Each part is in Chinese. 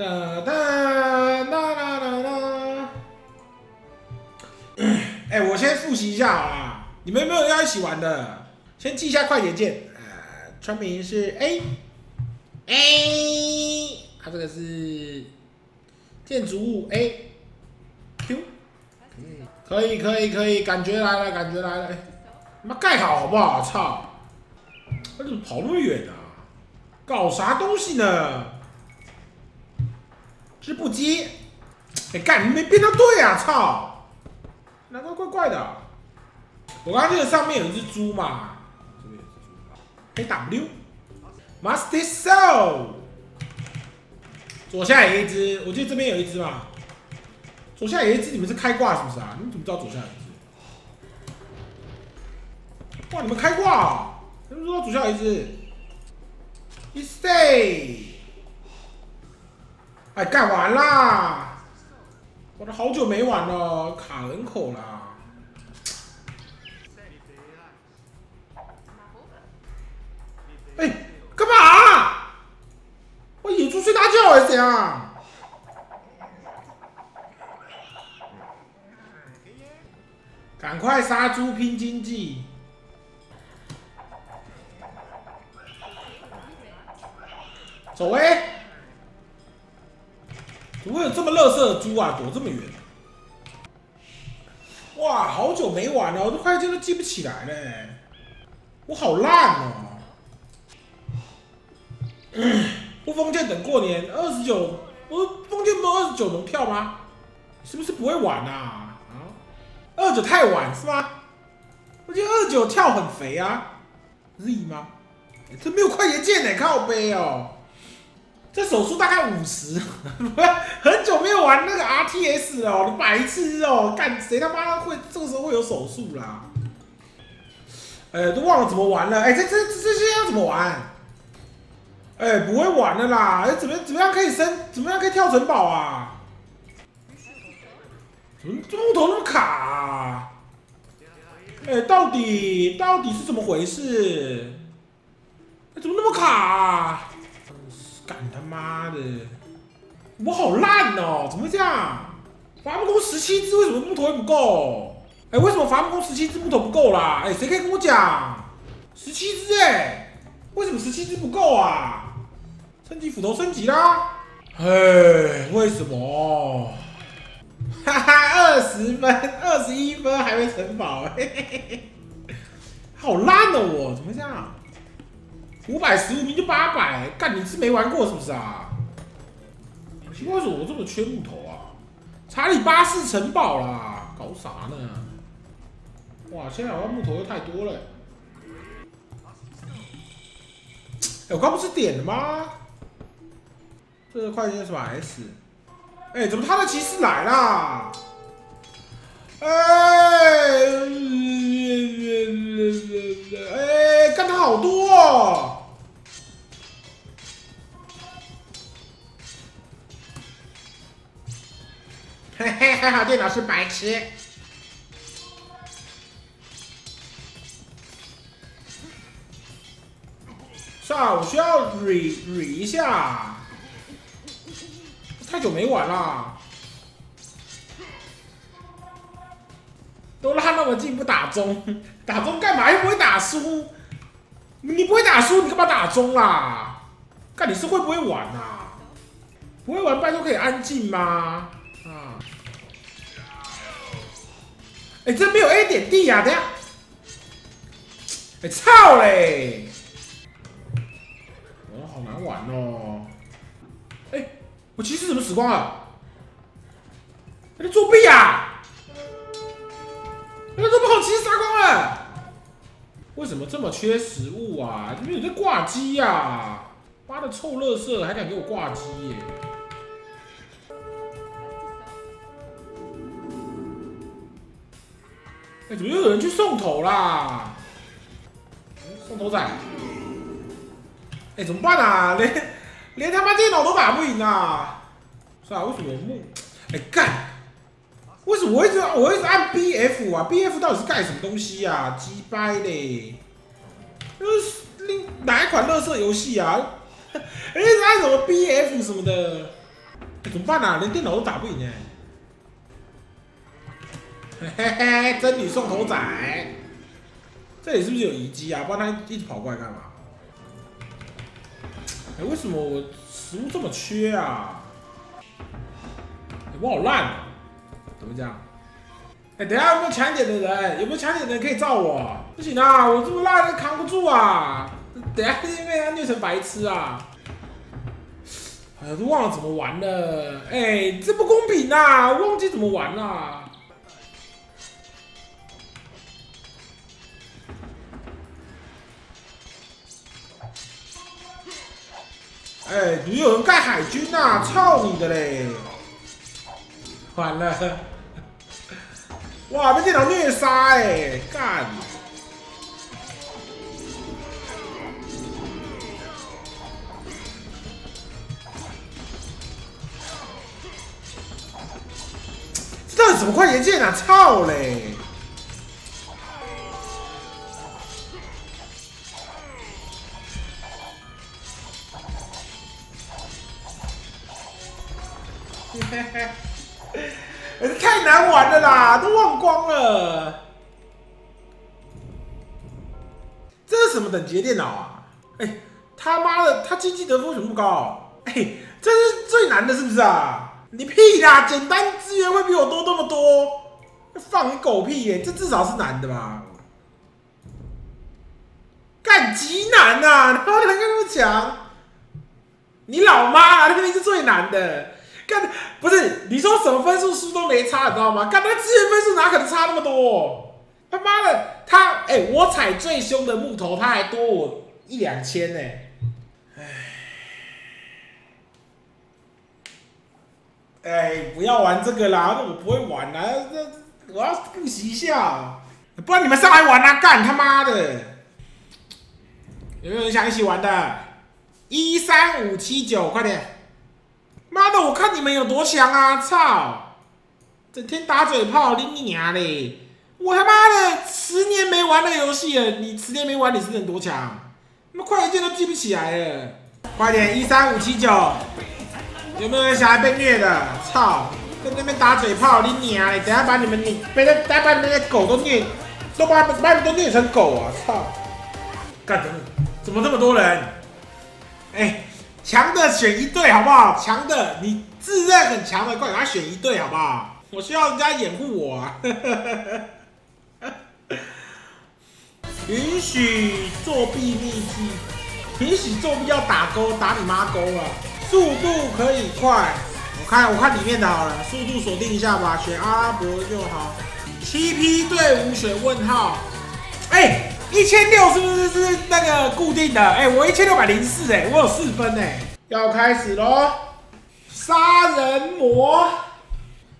哎，我先复习一下啊！你们有没有要一起玩的？先记一下快捷键。川明是 A， 它这个是建筑物 A，Q， 可以，感觉来了，哎，他妈盖好好不好？操！他怎么跑那么远啊？搞啥东西呢？织布机，哎干，你没编到对啊！操，难怪怪怪的、啊。我刚刚记得上面有一只猪嘛，这边有只猪嘛，可以 W，Master Soul， 左下有一只，我记得这边有一只嘛。 左下有一只，你们是开挂是不是啊？你们怎么知道左下有一只？哇，你们开挂、啊，你们知道左下有一只 ？Stay， 哎，干完啦！我都好久没玩了，卡人口啦。哎，干嘛、啊？我野猪睡大觉还是怎样？ 赶快杀猪拼经济！走哎、欸！怎么有这么垃圾的猪啊？躲这么远！哇，好久没玩了，我都快都记不起来了、欸。我好烂哦、喔！不封建等过年29，不是封建不29门票吗？是不是不会玩啊？ 29太晚是吗？我觉得29跳很肥啊 ，Z 吗？这没有快捷键呢，靠背哦。这手速大概50，很久没有玩那个 RTS 哦，你白痴哦，干谁他妈会这个时候会有手速啦？都忘了怎么玩了，这些要怎么玩？不会玩的啦，怎么样可以升？怎么样可以跳城堡啊？ 怎么木头那么卡、啊？到底是怎么回事？怎么那么卡、啊？干他妈的！我好烂哦、喔！怎么会这样？伐木工17只，为什么木头也不够？为什么伐木工17只木头不够啦？谁可以跟我讲？17只为什么17只不够啊？升级斧头升级啦！为什么？ 哈哈，20分，21分还没城堡，嘿嘿嘿，好烂哦！我怎么这样？515名就800，干你是没玩过是不是啊？奇怪，为什么我这么缺木头啊？查理巴士城堡啦，搞啥呢？哇，现在好像木头又太多了、欸。我刚不是点了吗？这个快捷是吧 S？ 怎么他的骑士来啦？干他好多、哦！嘿嘿，还好电脑是白痴。是啊，我需要re一下。 太久没玩啦，都拉那么近不打中，打中干嘛？又不会打输，你不会打输，你干嘛打中啦？干你是会不会玩啊？不会玩，拜托可以安静吗？啊！这没有 A 点 D 啊，等下，操嘞！哦，好难玩哦。 我骑士怎么死光了？他在作弊啊！他都把我骑士杀光了。为什么这么缺食物啊？这边有在挂机呀！妈的臭垃圾，还敢给我挂机耶！怎么又有人去送头啦？送头仔！怎么办啊？连他妈电脑都打不赢啊！是啊，为什么木？干！为什么我一直按 BF 啊 ？BF 到底是干什么东西啊？鸡掰嘞！哪一款垃圾游戏啊？一直按什么 BF 什么的？怎么办啊？连电脑都打不赢哎！嘿嘿嘿，真理送头仔，这里是不是有遗迹啊？不然他一直跑过来干嘛？哎，为什么我食物这么缺啊？我好烂、啊，怎么讲？哎，等一下有没有抢点的人？有没有抢点的人可以罩我？不行啊，我这么烂扛不住啊！等一下因为他虐成白痴啊！ 哎，都忘了怎么玩了，哎，这不公平呐！我忘记怎么玩啦。哎，你有人盖海军呐、啊？操你的嘞！完了，哇，被电脑虐杀哎，干！ 这什么快捷键啊！操嘞！太难玩了啦，都忘光了。这是什么等级的电脑啊？哎，他妈的，他经济得分为什么不高？哎，这是最难的，是不是啊？ 你屁啦！简单资源会比我多那么多，放你狗屁耶、欸！这至少是难的吧？干极难呐、啊！他妈的，那么强！你老妈啊！那个是最难的。干不是你说什么分数输都没差，你知道吗？干那资源分数哪可能差那么多？他妈的，他哎、欸，我踩最凶的木头，他还多我1、2千呢、欸。 哎，不要玩这个啦！我不会玩啦，这我要复习一下，不然你们上来玩啊！干他妈的！有没有人想一起玩的？13579，快点！妈的，我看你们有多强啊！操！整天打嘴炮，拎你娘嘞！我他妈的10年没玩的游戏了，你10年没玩，你是能多强？那么快捷键都记不起来了！快点，13579。 有没有人想要被虐的？操！在那边打嘴炮，你娘嘞！等下把你们等下把你们那狗都虐，都把你们都虐成狗啊！操！干什么？怎么这么多人？哎，强的选一队好不好？强的，你自认很强的，快给他选一队好不好？我需要人家掩护我啊！允许作弊秘籍，允许作弊要打勾，打你妈勾啊！ 速度可以快，我看里面的好了，速度锁定一下吧，选阿拉伯就好。7P 队伍选问号，哎、欸，1600是不是是那个固定的？哎、欸，我1604，哎，我有4分哎、欸，要开始咯，杀人魔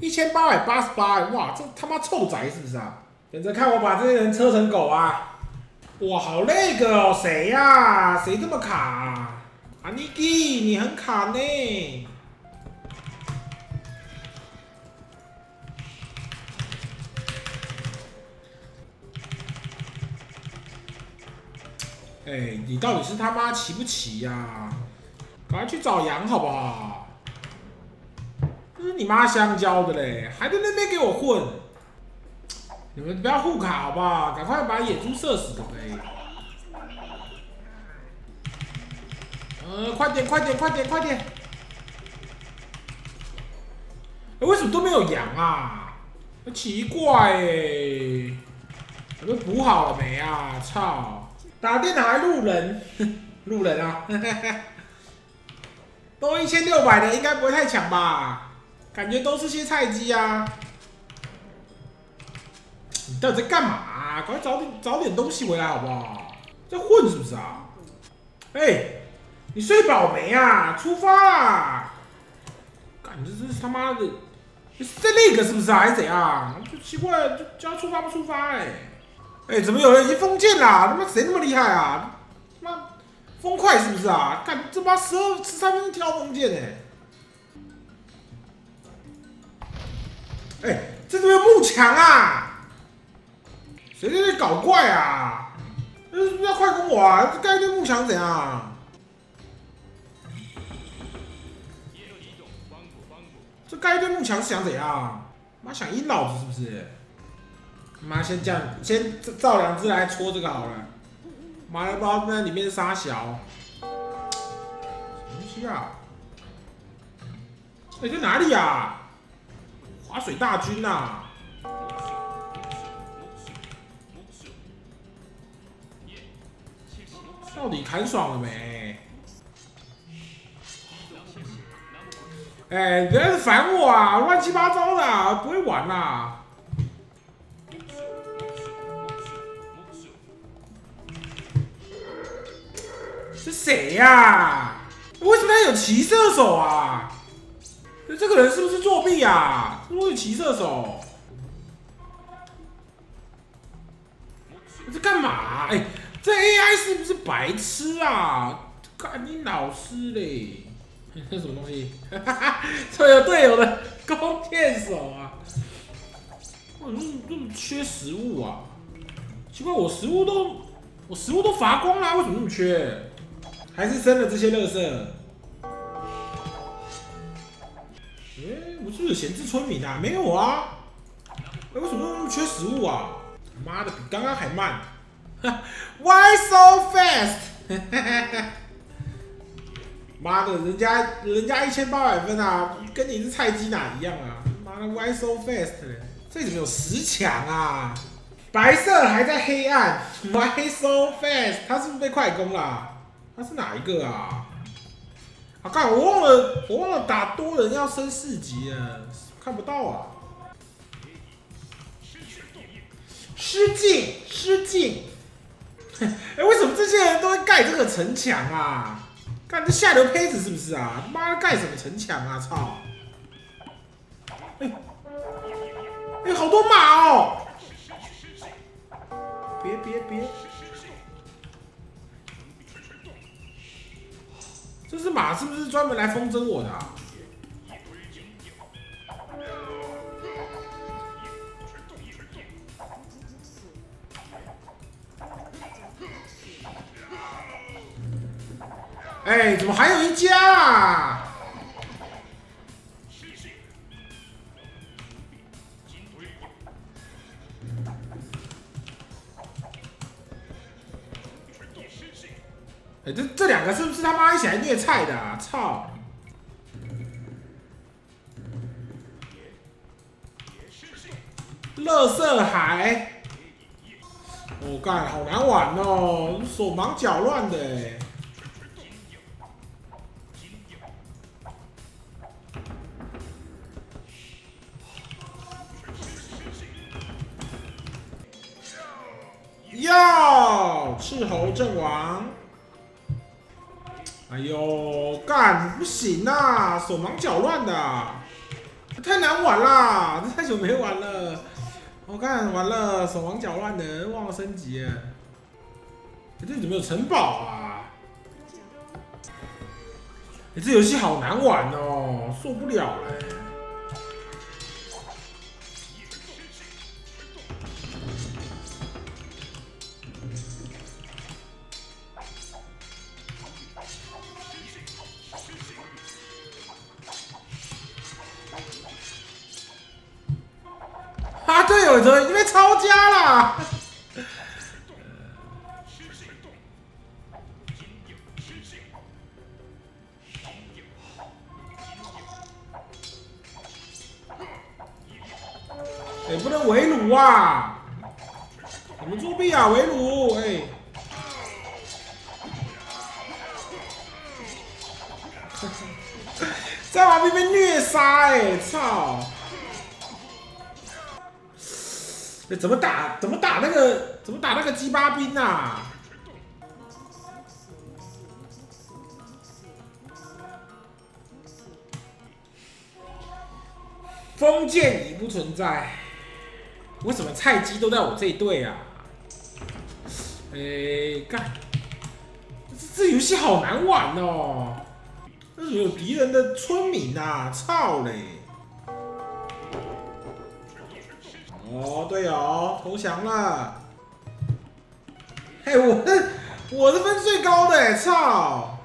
，1888，哇，这他妈臭宅是不是啊？等着看我把这些人车成狗啊！哇，好那个哦，谁呀？谁这么卡、啊？ 阿尼基，你很卡呢！哎，你到底是他妈骑不骑呀、啊？赶快去找羊好不好？这是你妈香蕉的嘞，还在那边给我混！你们不要互卡好不好？赶快把野猪射死可不可以？ 快点！哎、欸，为什么都没有羊啊？奇怪哎、欸，我都补好了没啊？操！打电脑还路人，路人啊！都1600的，应该不会太强吧？感觉都是些菜鸡啊！你到底在干嘛、啊？赶快找点东西回来好不好？在混是不是啊？哎、欸！ 你睡饱没啊？出发啦！感觉这是他妈的，在那个是不是啊？还是怎样？就奇怪，就叫出发不出发哎、欸！哎、欸，怎么有人已经封建啦？他妈谁那么厉害啊？他妈封快是不是啊？干这妈12、13分钟跳封建哎、欸！哎、欸，这怎么有幕墙啊？谁在这搞怪啊？要快攻我啊！盖一堆幕墙怎样？ 帮这盖一堆幕墙是想怎样？妈想阴老子是不是？妈先这样，先造两只来戳这个好了。妈的，不知道在里面杀小。什么东西啊？哎、欸，在哪里啊？划水大军啊！ 到底砍爽了没？哎，别烦我啊！乱七八糟的、啊，不会玩啦、啊。是谁呀、啊？为什么他有骑射手啊？这个人是不是作弊啊？怎么有骑射手？这干嘛、啊？哎。 这 AI 是不是白痴啊？干你老师嘞！这什么东西？这有队友的弓箭手啊！我这么缺食物啊？奇怪，我食物都乏光啦、啊，为什么那么缺？还是生了这些垃圾？哎、欸，我是不是闲置村民啊？没有啊！哎、欸，为什么那么缺食物啊？妈的，比刚刚还慢！ Why so fast？ 妈的，人家1800分啊，跟你是菜鸡哪一样啊？妈的 ，Why so fast 呢？这怎么有10强啊？白色还在黑暗 ，Why so fast？ 他是不是被快攻啦？他是哪一个啊？啊，干，我忘了打多人要升4级了，看不到啊。失敬，失敬。 哎、欸，为什么这些人都会盖这个城墙啊？干这下流胚子是不是啊？妈的，盖什么城墙啊？操！哎、欸，哎、欸，好多马哦！别！这只马是不是专门来风筝我的、啊？哎，怎么还有一家啊？哎，这两个是不是他妈一起来虐菜的啊？操！垃圾海！我干，好难玩哦，手忙脚乱的哎。 哟，斥候阵亡！哎呦，干不行啊，手忙脚乱的、啊，太难玩啦！这太久没玩了，我看完了，手忙脚乱的，忘了升级了。欸、这怎么有城堡啊？哎、欸，这游戏好难玩哦，受不了了、欸。 队友已经被抄家啦！哎、欸，不能围炉啊！你们作弊啊，围炉！哎、欸，在旁边被虐杀！哎，操！ 欸、怎么打那个鸡巴兵啊？封建已不存在，为什么菜鸡都在我这一队啊？哎、欸，干，这游戏好难玩哦！这有敌人的村民啊，操嘞！ 哦，队友投降了！嘿，我的分最高的、欸，操！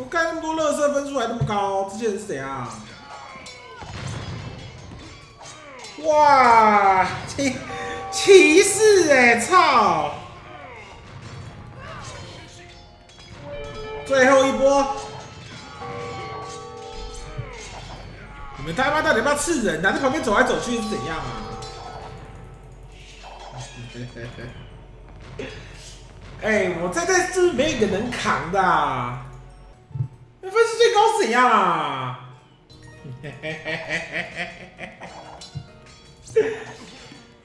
我盖那么多垃圾，分数还那么高，这些人是谁啊？哇，骑士哎、欸，操！最后一波，你们他妈到底要不要刺人啊？在旁边走来走去是怎样啊？哎、欸，我在这是没有一个能扛的、啊。 分数最高是怎样啊？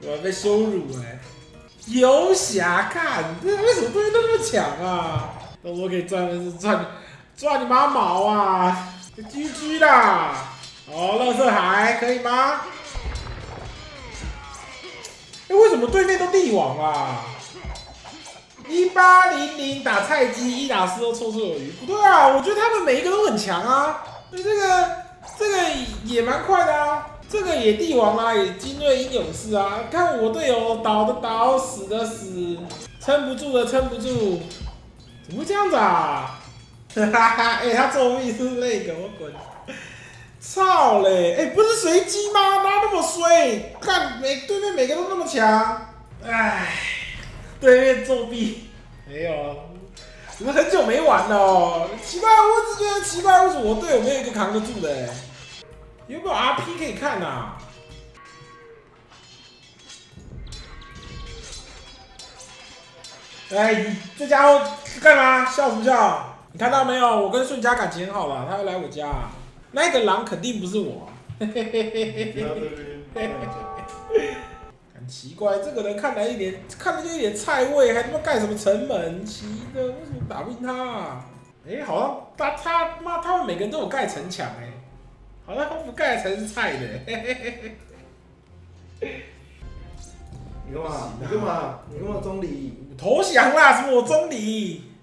我被羞辱哎、欸！游侠看，这为什么东西都那么强啊？都说可以赚分数，赚你妈毛啊！GG啦！哦，垃圾海可以吗？哎、欸，为什么对面都帝王啊？ 1800打菜鸡，1打4都绰绰有余。不对啊，我觉得他们每一个都很强啊。这个也蛮快的啊，这个也帝王啊，也精锐英勇士啊。看我队友倒的倒，死的死，撑不住的撑不住，怎么会这样子啊？哈哈哈！哎，他作弊是那个，我滚！操嘞！哎，不是随机吗？哪那么衰？看对面每个都那么强，哎。 对面作弊，没有，你们很久没玩了哦。奇怪，我只觉得奇怪，为什么我队友没有一个扛得住的、欸？有没有 RP 可以看啊？哎、欸，这家伙干嘛？笑什么笑？你看到没有？我跟顺家感情很好了，他会来我家、啊。那个狼肯定不是我、啊。奇怪，这个人看来一脸，看着就一脸菜味，还他妈盖什么城门？奇的，为什么打不赢他、啊？哎、欸，好像他妈他们每个人都有盖城墙哎，好像他不盖城是菜的、欸。你干嘛？你干嘛？你干嘛中离？投降啦！什么我中离？